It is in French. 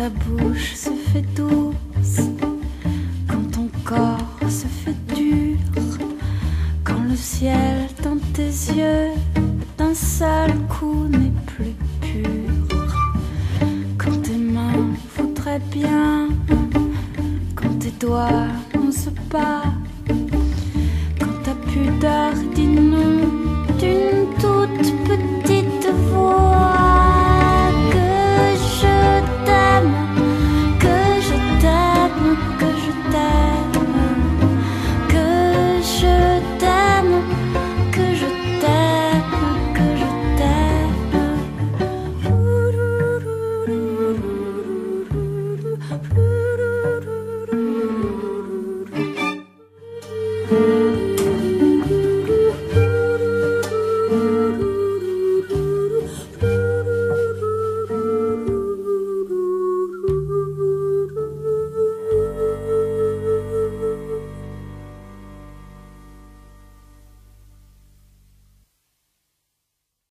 ta bouche se fait douce, quand ton corps se fait dur, quand le ciel dans tes yeux d'un seul coup n'est plus pur, quand tes mains voudraient bien, quand tes doigts n'osent pas.